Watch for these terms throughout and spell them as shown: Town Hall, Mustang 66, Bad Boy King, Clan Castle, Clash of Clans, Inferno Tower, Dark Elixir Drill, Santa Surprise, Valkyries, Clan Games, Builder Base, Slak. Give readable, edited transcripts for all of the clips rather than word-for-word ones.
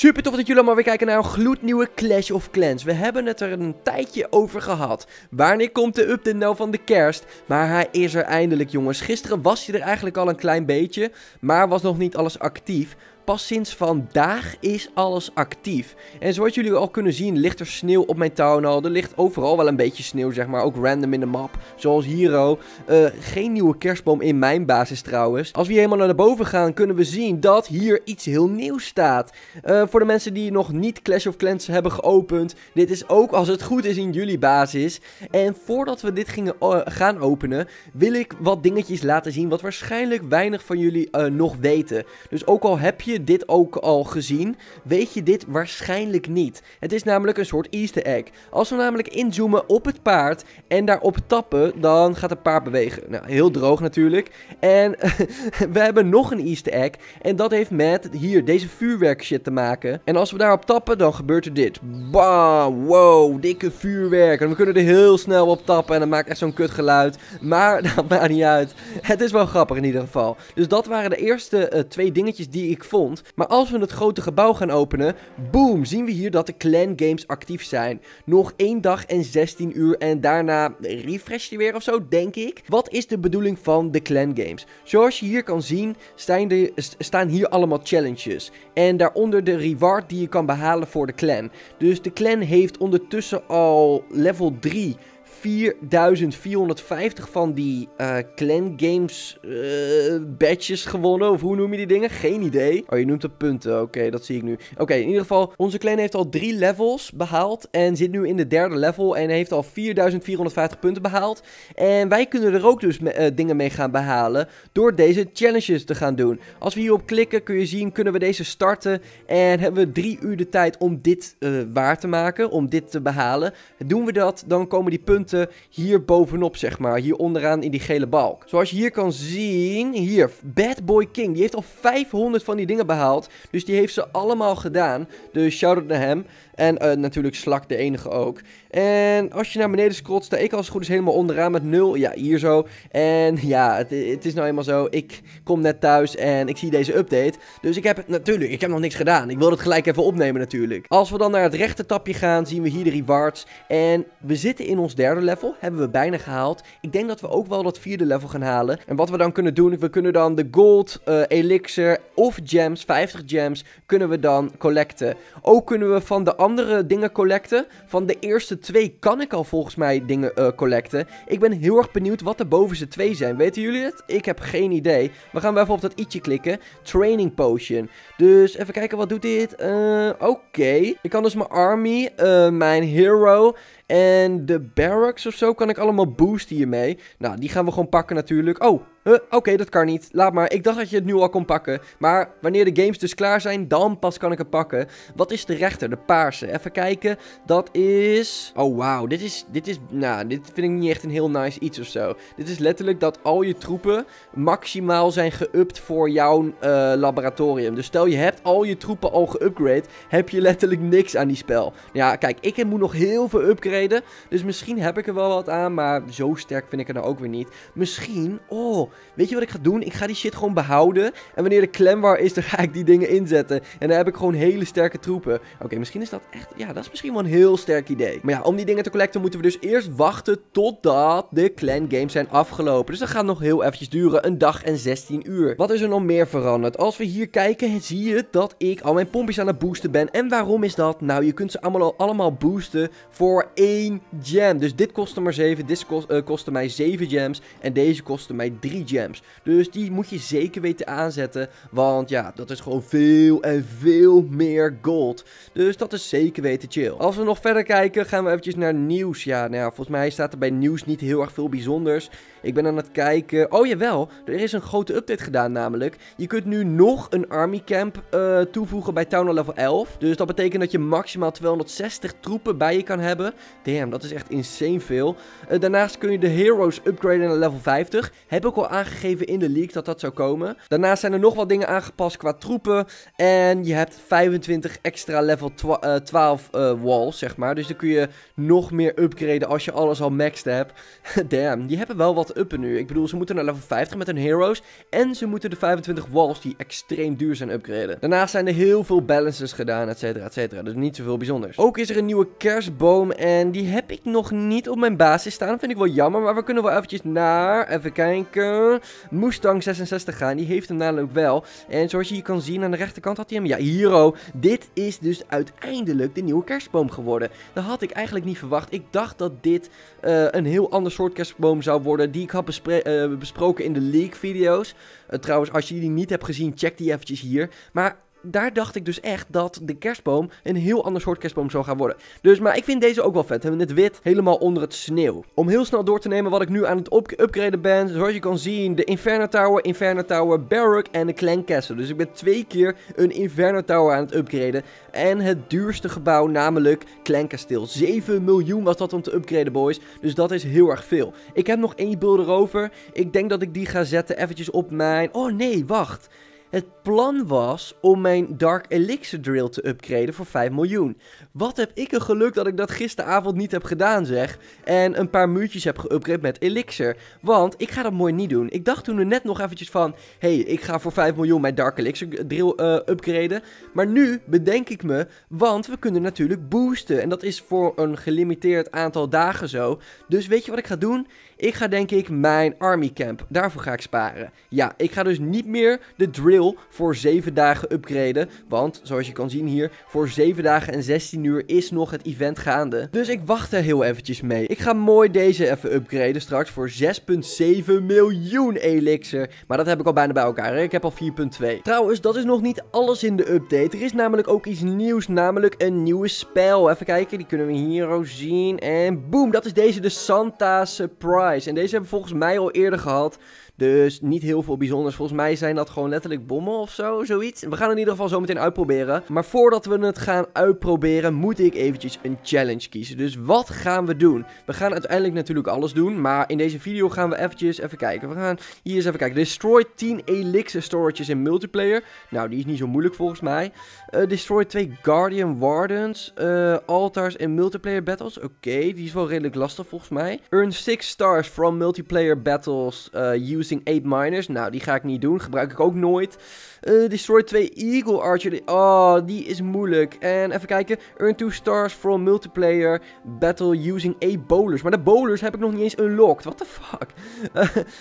Super tof dat jullie allemaal weer kijken naar een gloednieuwe Clash of Clans. We hebben het er een tijdje over gehad. Wanneer komt de update nou van de kerst? Maar hij is er eindelijk, jongens. Gisteren was hij er eigenlijk al een klein beetje, maar was nog niet alles actief. Pas sinds vandaag is alles actief. En zoals jullie al kunnen zien ligt er sneeuw op mijn Town Hall. Er ligt overal wel een beetje sneeuw, zeg maar. Ook random in de map. Zoals hier ook. Geen nieuwe kerstboom in mijn basis trouwens. Als we hier helemaal naar boven gaan kunnen we zien dat hier iets heel nieuws staat. Voor de mensen die nog niet Clash of Clans hebben geopend. Dit is ook als het goed is in jullie basis. En voordat we dit gaan openen wil ik wat dingetjes laten zien wat waarschijnlijk weinig van jullie nog weten. Dus ook al heb je dit ook al gezien, weet je dit waarschijnlijk niet. Het is namelijk een soort easter egg. Als we namelijk inzoomen op het paard en daarop tappen, dan gaat het paard bewegen. Nou, heel droog natuurlijk. En we hebben nog een easter egg en dat heeft met hier deze vuurwerk shit te maken. En als we daarop tappen, dan gebeurt er dit. Bam, wow, dikke vuurwerk. En we kunnen er heel snel op tappen en dat maakt echt zo'n kut geluid. Maar dat maakt niet uit. Het is wel grappig in ieder geval. Dus dat waren de eerste twee dingetjes die ik vond. Maar als we het grote gebouw gaan openen, boom, zien we hier dat de Clan Games actief zijn. Nog 1 dag en 16 uur en daarna refresh je weer of zo, denk ik. Wat is de bedoeling van de Clan Games? Zoals je hier kan zien, staan hier allemaal challenges. En daaronder de reward die je kan behalen voor de clan. Dus de clan heeft ondertussen al level 3... 4450 van die Clan Games badges gewonnen. Of hoe noem je die dingen? Geen idee. Oh, je noemt het punten. Oké, dat zie ik nu. Oké, in ieder geval, onze clan heeft al 3 levels behaald. En zit nu in de 3e level. En heeft al 4450 punten behaald. En wij kunnen er ook dus dingen mee gaan behalen. Door deze challenges te gaan doen. Als we hierop klikken, kun je zien, kunnen we deze starten. En hebben we 3 uur de tijd om dit waar te maken. Om dit te behalen. Doen we dat, dan komen die punten hier bovenop, zeg maar. Hier onderaan in die gele balk. Zoals je hier kan zien, hier, Bad Boy King. Die heeft al 500 van die dingen behaald. Dus die heeft ze allemaal gedaan. Dus shout-out naar hem. En natuurlijk Slak, de enige ook. En als je naar beneden scrolt, sta ik als het goed is helemaal onderaan met 0. Ja, hier zo. En ja, het is nou helemaal zo. Ik kom net thuis en ik zie deze update. Dus ik heb natuurlijk, ik heb nog niks gedaan. Ik wil het gelijk even opnemen natuurlijk. Als we dan naar het rechter tapje gaan, zien we hier de rewards. En we zitten in ons 3e level. Hebben we bijna gehaald. Ik denk dat we ook wel dat 4e level gaan halen. En wat we dan kunnen doen, we kunnen dan de gold, elixir of gems, 50 gems, kunnen we dan collecten. Ook kunnen we van de andere dingen collecten. Van de eerste 2 kan ik al volgens mij dingen collecten. Ik ben heel erg benieuwd wat de bovenste 2 zijn. Weten jullie het? Ik heb geen idee. We gaan wel even op dat i'tje klikken. Training potion. Dus even kijken, wat doet dit? Oké. Ik kan dus mijn army, mijn hero en de barracks of zo kan ik allemaal boosten hiermee. Nou, die gaan we gewoon pakken natuurlijk. Oh, oké, dat kan niet. Laat maar. Ik dacht dat je het nu al kon pakken. Maar wanneer de games dus klaar zijn, dan pas kan ik het pakken. Wat is de rechter? De paarse. Even kijken. Dat is... Oh, wauw. Dit vind ik niet echt een heel nice iets of zo. Dit is letterlijk dat al je troepen maximaal zijn geupt voor jouw laboratorium. Dus stel je hebt al je troepen al geupgrade, heb je letterlijk niks aan die spel. Ja, kijk. Ik moet nog heel veel upgraden. Dus misschien heb ik er wel wat aan, maar zo sterk vind ik er nou ook weer niet. Misschien, oh, weet je wat ik ga doen? Ik ga die shit gewoon behouden. En wanneer de clan war is, dan ga ik die dingen inzetten. En dan heb ik gewoon hele sterke troepen. Oké, misschien is dat echt, ja, dat is misschien wel een heel sterk idee. Maar ja, om die dingen te collecten moeten we dus eerst wachten totdat de clan games zijn afgelopen. Dus dat gaat nog heel eventjes duren, 1 dag en 16 uur. Wat is er nog meer veranderd? Als we hier kijken, zie je dat ik al mijn pompjes aan het boosten ben. En waarom is dat? Nou, je kunt ze allemaal boosten voor 1 gem. Dus dit kostte maar 7. Dit kostte mij 7 gems. En deze kostte mij 3 gems. Dus die moet je zeker weten aanzetten. Want ja, dat is gewoon veel en veel meer gold. Dus dat is zeker weten chill. Als we nog verder kijken, gaan we eventjes naar nieuws. Ja, nou ja, volgens mij staat er bij nieuws niet heel erg veel bijzonders. Ik ben aan het kijken. Oh jawel, er is een grote update gedaan namelijk. Je kunt nu nog een army camp toevoegen bij Town Hall level 11. Dus dat betekent dat je maximaal 260 troepen bij je kan hebben. Damn, dat is echt insane veel. Daarnaast kun je de heroes upgraden naar level 50. Heb ik al al aangegeven in de leak dat dat zou komen. Daarnaast zijn er nog wat dingen aangepast qua troepen. En je hebt 25 extra level 12 walls, zeg maar. Dus dan kun je nog meer upgraden als je alles al maxed hebt. Damn, die hebben wel wat uppen nu. Ik bedoel, ze moeten naar level 50 met hun heroes. En ze moeten de 25 walls die extreem duur zijn upgraden. Daarnaast zijn er heel veel balances gedaan, et cetera, et cetera. Dus niet zoveel bijzonders. Ook is er een nieuwe kerstboom. En die heb ik nog niet op mijn basis staan. Dat vind ik wel jammer. Maar we kunnen wel eventjes naar, even kijken, Mustang 66 gaan. Die heeft hem namelijk wel. En zoals je hier kan zien aan de rechterkant had hij hem. Ja, hiero. Dit is dus uiteindelijk de nieuwe kerstboom geworden. Dat had ik eigenlijk niet verwacht. Ik dacht dat dit een heel ander soort kerstboom zou worden. Die ik had besproken in de leak video's. Trouwens, als je die niet hebt gezien, check die eventjes hier. Maar daar dacht ik dus echt dat de kerstboom een heel ander soort kerstboom zou gaan worden. Dus, maar ik vind deze ook wel vet. We hebben het wit helemaal onder het sneeuw. Om heel snel door te nemen wat ik nu aan het upgraden ben. Zoals je kan zien, de Inferno Tower, Barrack en de Clan Castle. Dus ik ben 2 keer een Inferno Tower aan het upgraden. En het duurste gebouw, namelijk Clan Castle. 7 miljoen was dat om te upgraden, boys. Dus dat is heel erg veel. Ik heb nog 1 builder over. Ik denk dat ik die ga zetten eventjes op mijn... Oh nee, wacht. Het plan was om mijn Dark Elixir Drill te upgraden voor 5 miljoen. Wat heb ik een geluk dat ik dat gisteravond niet heb gedaan, zeg. En een paar muurtjes heb geupgrade met Elixir. Want ik ga dat mooi niet doen. Ik dacht toen er net nog eventjes van... Hé, ik ga voor 5 miljoen mijn Dark Elixir Drill upgraden. Maar nu bedenk ik me... Want we kunnen natuurlijk boosten. En dat is voor een gelimiteerd aantal dagen zo. Dus weet je wat ik ga doen? Ik ga denk ik mijn army camp. Daarvoor ga ik sparen. Ja, ik ga dus niet meer de drill voor 7 dagen upgraden. Want, zoals je kan zien hier, voor 7 dagen en 16 uur is nog het event gaande. Dus ik wacht er heel eventjes mee. Ik ga mooi deze even upgraden straks voor 6,7 miljoen elixir. Maar dat heb ik al bijna bij elkaar. Hè? Ik heb al 4,2. Trouwens, dat is nog niet alles in de update. Er is namelijk ook iets nieuws, namelijk een nieuwe spel. Even kijken, die kunnen we hier ook zien. En boom, dat is deze, de Santa Surprise. En deze hebben we volgens mij al eerder gehad. Dus niet heel veel bijzonders. Volgens mij zijn dat gewoon letterlijk bommen of zo, zoiets. We gaan het in ieder geval zo meteen uitproberen. Maar voordat we het gaan uitproberen, moet ik eventjes een challenge kiezen. Dus wat gaan we doen? We gaan uiteindelijk natuurlijk alles doen. Maar in deze video gaan we eventjes even kijken. We gaan hier eens even kijken. Destroy 10 elixir storages in multiplayer. Nou, die is niet zo moeilijk volgens mij. Destroy 2 guardian wardens. Altars in multiplayer battles. Oké, die is wel redelijk lastig volgens mij. Earn 6 stars from multiplayer battles using 8 miners. Nou, die ga ik niet doen. Gebruik ik ook nooit. Destroy 2 Eagle Archer. Oh, die is moeilijk. En even kijken. Earn 2 stars from multiplayer battle using 8 bowlers. Maar de bowlers heb ik nog niet eens unlocked. What the fuck?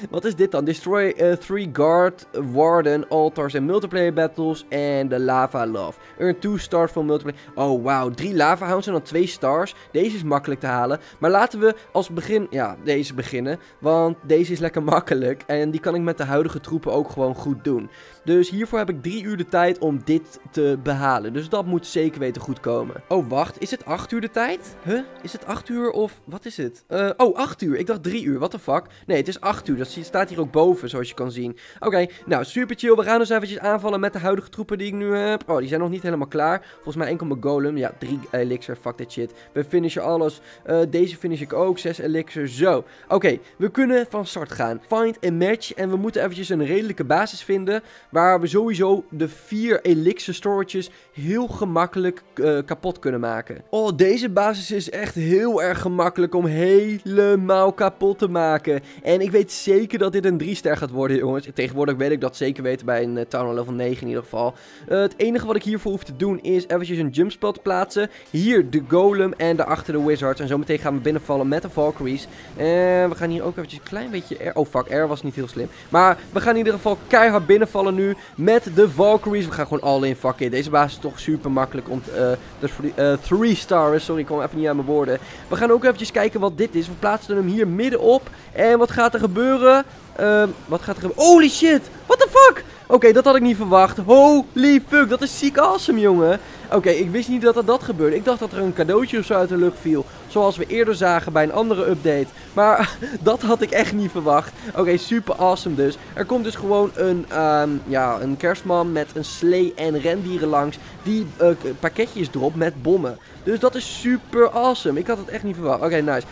Wat is dit dan? Destroy 3 guard warden altars en multiplayer battles. En de lava love. Earn 2 stars from multiplayer. Oh, wow. 3 lava hounds en dan 2 stars. Deze is makkelijk te halen. Maar laten we als begin... Ja, deze beginnen. Want deze is lekker makkelijk. En die kan ik met de huidige troepen ook gewoon goed doen. Dus hiervoor heb ik 3 uur de tijd om dit te behalen. Dus dat moet zeker weten goed komen. Oh, wacht. Is het 8 uur de tijd? Huh? Is het 8 uur of... Wat is het? 8 uur. Ik dacht 3 uur. What the fuck? Nee, het is 8 uur. Dat staat hier ook boven, zoals je kan zien. Oké, nou, super chill. We gaan dus eventjes aanvallen met de huidige troepen die ik nu heb. Oh, die zijn nog niet helemaal klaar. Volgens mij enkel mijn golem. Ja, 3 elixir. Fuck that shit. We finishen alles. Deze finish ik ook. 6 elixir. Zo. Oké, we kunnen van start gaan. Find a match. En we moeten eventjes een redelijke basis vinden. Waar we sowieso de 4 elixir storages heel gemakkelijk kapot kunnen maken. Oh, deze basis is echt heel erg gemakkelijk om helemaal kapot te maken. En ik weet zeker dat dit een 3-ster gaat worden, jongens. Tegenwoordig weet ik dat zeker weten bij een Town Hall level 9 in ieder geval. Het enige wat ik hiervoor hoef te doen is eventjes een jumpspot plaatsen. Hier de golem en daarachter de wizards. En zometeen gaan we binnenvallen met de Valkyries. En we gaan hier ook eventjes een klein beetje... Oh, fuck, R was niet heel slim. Maar we gaan in ieder geval keihard binnenvallen nu met de Valkyries. We gaan gewoon all in, fuck it. Deze basis is toch super makkelijk om de 3-star. Sorry, ik kwam even niet aan mijn woorden. We gaan ook eventjes kijken wat dit is. We plaatsen hem hier midden op. En wat gaat er gebeuren? Wat gaat er gebeuren? Holy shit! What the fuck? Oké, dat had ik niet verwacht. Holy fuck, dat is ziek awesome, jongen. Oké, ik wist niet dat dat gebeurde. Ik dacht dat er een cadeautje of zo uit de lucht viel. Zoals we eerder zagen bij een andere update. Maar dat had ik echt niet verwacht. Oké, super awesome dus. Er komt dus gewoon een kerstman met een slee en rendieren langs. Die pakketjes dropt met bommen. Dus dat is super awesome. Ik had het echt niet verwacht. Oké, nice.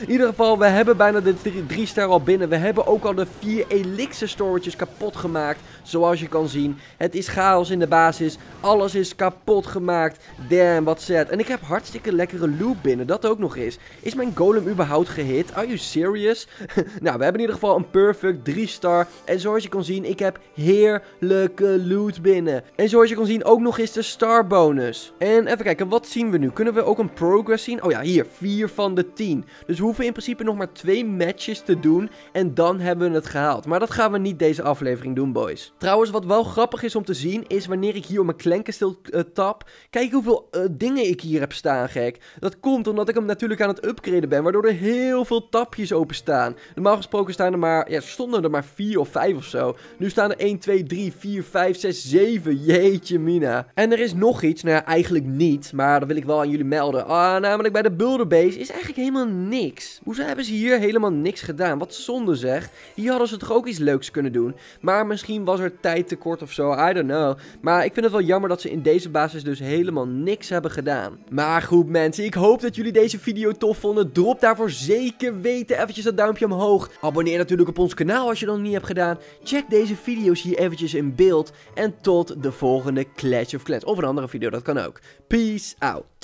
In ieder geval, we hebben bijna de 3-ster al binnen. We hebben ook al de 4 elixir storages kapot gemaakt. Zoals je kan zien. Het is chaos in de basis. Alles is kapot gemaakt. Damn, wat sad. En ik heb hartstikke lekkere loot binnen. Dat ook nog eens. Is mijn golem überhaupt gehit? Are you serious? Nou, we hebben in ieder geval een perfect 3-star. En zoals je kan zien, ik heb heerlijke loot binnen. En zoals je kan zien, ook nog eens de star bonus. En even kijken, wat zien we nu? Kunnen we ook een progress zien? Oh ja, hier. 4 van de 10. Dus we hoeven in principe nog maar 2 matches te doen. En dan hebben we het gehaald. Maar dat gaan we niet deze aflevering doen, boys. Trouwens, wat wel grappig is om te zien, is wanneer ik hier op mijn Clan Castle tap. Kijk hoeveel dingen ik hier heb staan, gek. Dat komt omdat ik hem natuurlijk aan het upgraden ben. Waardoor er heel veel tapjes openstaan. Normaal gesproken staan er maar, ja, stonden er maar 4 of 5 of zo. Nu staan er 1, 2, 3, 4, 5, 6, 7. Jeetje mina. En er is nog iets. Nou ja, eigenlijk niet. Maar dat wil ik wel aan jullie melden. Ah, namelijk bij de Builder Base is eigenlijk helemaal niks. Hoezo hebben ze hier helemaal niks gedaan? Wat zonde zeg. Hier hadden ze toch ook iets leuks kunnen doen. Maar misschien was er tijd tekort of zo. I don't know. Maar ik vind het wel jammer dat ze in deze basis dus helemaal niks hebben gedaan. Maar goed mensen, ik hoop dat jullie deze video tof vonden. Drop daarvoor zeker weten eventjes dat duimpje omhoog. Abonneer natuurlijk op ons kanaal als je dat nog niet hebt gedaan. Check deze video's hier eventjes in beeld. En tot de volgende Clash of Clans. Of een andere video, dat kan ook. Peace out.